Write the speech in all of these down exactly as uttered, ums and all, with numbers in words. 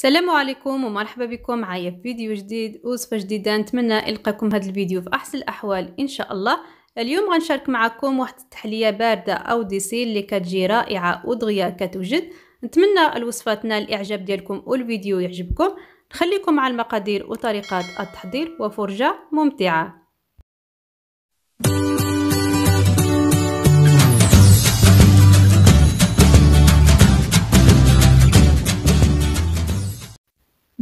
السلام عليكم ومرحبا بكم معايا في فيديو جديد وصفه جديده. نتمنى القاكم هذا الفيديو في احسن الاحوال ان شاء الله. اليوم غنشارك معكم واحد التحليه بارده او ديسيل اللي كتجي رائعه ودغيا كتوجد. نتمنى الوصفه تنال الاعجاب ديالكم والفيديو يعجبكم. نخليكم مع المقادير وطريقات التحضير وفرجه ممتعه.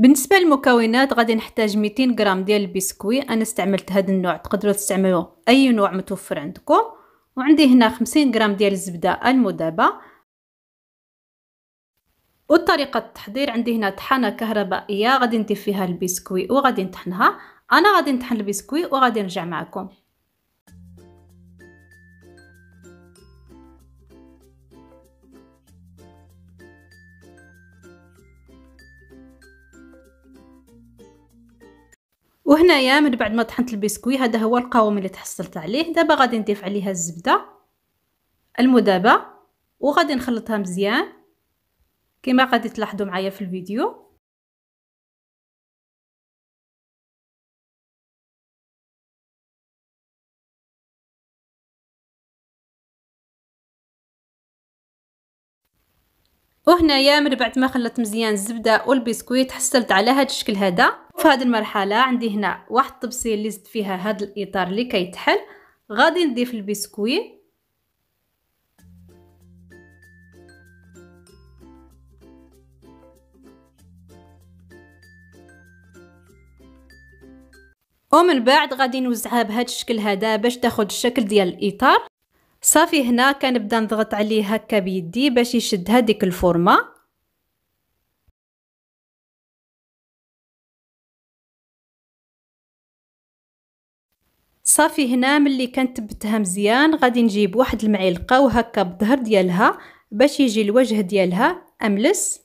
بالنسبه للمكونات غادي نحتاج مئتين غرام ديال البسكوي، انا استعملت هذا النوع، تقدروا تستعملوه اي نوع متوفر عندكم. وعندي هنا خمسين غرام ديال الزبده المذابه. وطريقه التحضير عندي هنا طحانه كهربائيه غادي ندير فيها البسكوي وغادي نطحنها. انا غادي نطحن البسكوي وغادي نرجع معكم. وهنايا من بعد ما طحنت البسكوي، هذا هو القوام اللي تحصلت عليه. دابا غادي نضيف عليها الزبده المذابه وغادي نخلطها مزيان كما غادي تلاحظوا معايا في الفيديو. وهنايا من بعد ما خلطت مزيان الزبده والبسكوي تحصلت على هذا الشكل هذا. في هذه المرحله عندي هنا واحد الطبسيه اللي زدت فيها هذا الاطار اللي كيتحل. غادي نضيف البسكوي ومن بعد غادي نوزعها بهذا الشكل هذا باش تاخذ الشكل ديال الاطار. صافي، هنا كنبدا نضغط عليه هكا بيدي باش يشد هذيك الفورمه. صافي، هنا ملي كنثبتها مزيان غادي نجيب واحد المعلقه وهكا بالظهر ديالها باش يجي الوجه ديالها املس،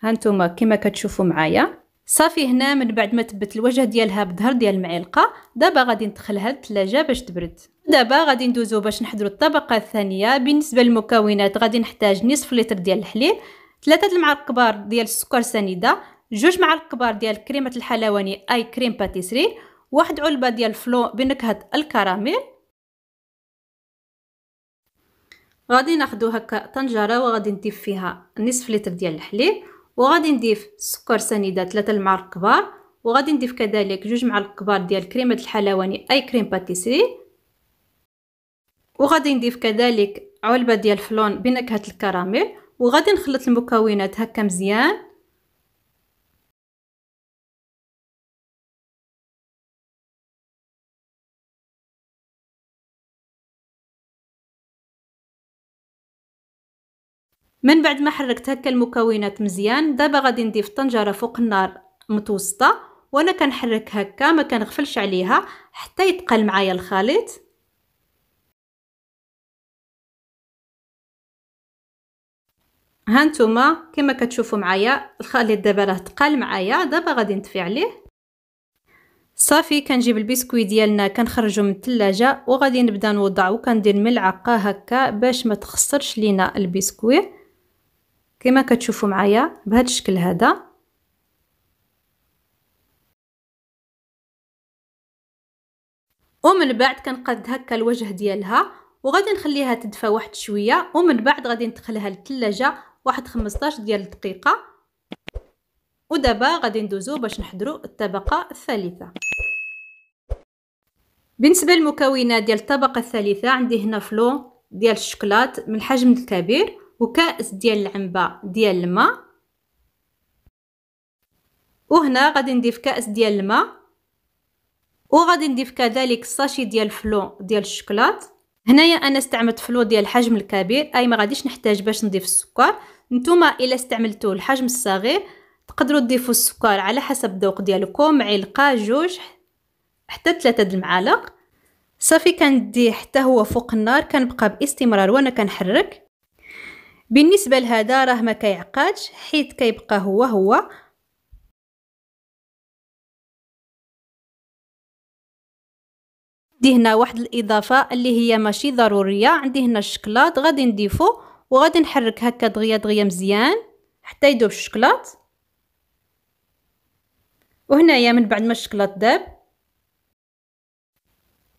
هانتوما كما كتشوفوا معايا. صافي، هنا من بعد ما تبت الوجه ديالها بالظهر ديال المعلقه، دابا غادي ندخلها للثلاجه باش تبرد. دابا غادي ندوزو باش نحضروا الطبقه الثانيه. بالنسبه للمكونات غادي نحتاج نصف لتر ديال الحليب، ثلاثه المعالق كبار ديال السكر سنيده، جوج معالق كبار ديال كريمه الحلواني اي كريم باتيسري، واحد علبه ديال الفلو بنكهه الكراميل. غادي ناخذ هكا طنجره وغادي نضيف فيها نصف لتر ديال الحليب، وغادي نضيف سكر سنيده ثلاثة المعالق كبار، وغادي نضيف كذلك جوج معالق كبار ديال كريمه الحلواني اي كريم باتيسري، وغادي نضيف كذلك علبه ديال فلون بنكهه الكراميل. وغادي نخلط المكونات هكا مزيان. من بعد ما حركت هكا المكونات مزيان، دابا غادي نضيف طنجره فوق النار متوسطه وانا كنحرك هكا، ما كنغفلش عليها حتى يتقل معايا الخليط. ها نتوما كما كتشوفوا معايا الخليط دابا راه تقال معايا. دابا غادي نطفي عليه. صافي، كنجيب البسكوي ديالنا كنخرجو من الثلاجه وغادي نبدا نوضع وكندير ملعقه هكا باش ما تخسرش لينا البسكوي كما كتشوفوا معايا بهذا الشكل هذا. ومن بعد كنقاد هكا الوجه ديالها وغادي نخليها تدفى واحد شويه، ومن بعد غادي ندخلها للثلاجه واحد خمسطاش ديال الدقيقه. ودابا غادي ندوزو باش نحضروا الطبقه الثالثه. بالنسبه للمكونات ديال الطبقه الثالثه عندي هنا فلو ديال الشوكولات من الحجم الكبير، وكاس ديال العنبه ديال الماء، وهنا غادي نضيف كاس ديال الماء، وغادي نضيف كذلك الساشي ديال فلو ديال الشوكولات. هنايا انا استعملت فلو ديال الحجم الكبير، اي ما غاديش نحتاج باش نضيف السكر. نتوما الا استعملتوا الحجم الصغير تقدروا تضيفوا السكر على حسب الذوق ديالكم، معلقه جوج حتى ثلاثه د المعالق. صافي، كندي حتى هو فوق النار، كنبقى باستمرار وانا كنحرك. بالنسبه لهذا راه ما كيعقدش حيت كيبقى هو هو. عندي هنا واحد الاضافه اللي هي ماشي ضروريه، عندي هنا الشكلاط غادي نضيفو وغادي نحرك هكا دغيا دغيا مزيان حتى يذوب الشكلاط. وهنايا من بعد ما الشكلاط ذاب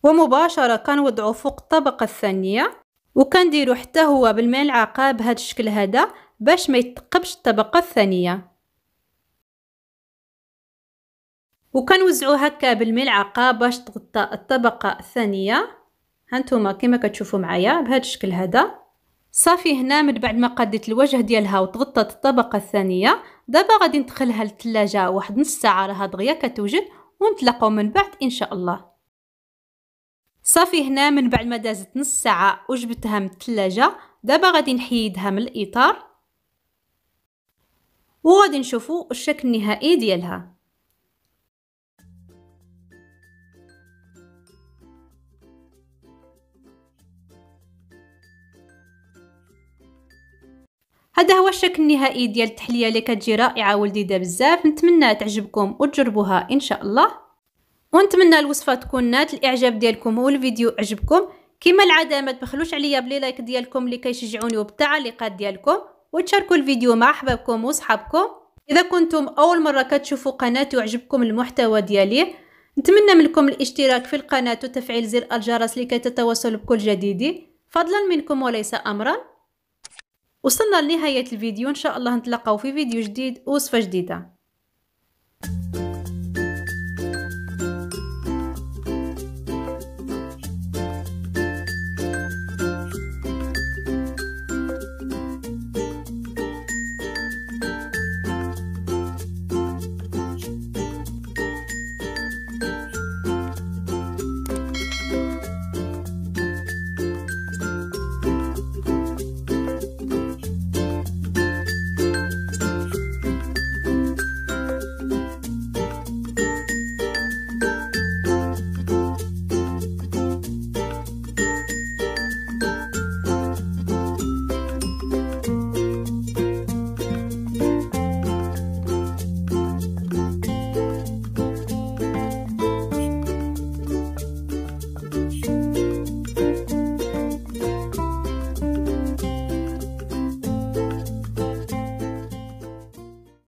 ومباشره كنوضعو فوق الطبقه الثانيه وكنديرو حتى هو بالملعقه بهذا الشكل هذا باش ما يتقبش الطبقه الثانيه، وكنوزعو هكا بالملعقه باش تغطى الطبقه الثانيه. هانتوما كما كتشوفوا معايا بهذا الشكل هذا صافي. هنا من بعد ما قديت الوجه ديالها وتغطت الطبقه الثانيه، دابا غادي ندخلها للثلاجه واحد نص ساعه راها دغيا كتوجد، ونتلاقاو من بعد ان شاء الله. صافي هنا من بعد ما دازت نص ساعه وجبتها من الثلاجه، دابا غادي نحيدها من الاطار وغادي نشوفوا الشكل النهائي ديالها. هذا هو الشكل النهائي ديال التحليه اللي كتجي رائعه ولذيذه بزاف. نتمنى تعجبكم وتجربوها ان شاء الله، ونتمنى الوصفه تكون نالت الاعجاب ديالكم والفيديو عجبكم. كما العاده ما تبخلوش عليا بلي لايك ديالكم اللي كيشجعوني وبالتعليقات ديالكم، وتشاركوا الفيديو مع احبابكم وصحابكم. اذا كنتم اول مره كتشوفوا قناتي وعجبكم المحتوى ديالي، نتمنى منكم الاشتراك في القناه وتفعيل زر الجرس لكي تتواصل بكل جديد، فضلا منكم وليس امرا. وصلنا لنهاية الفيديو، إن شاء الله نتلاقاو في فيديو جديد ووصفة جديدة.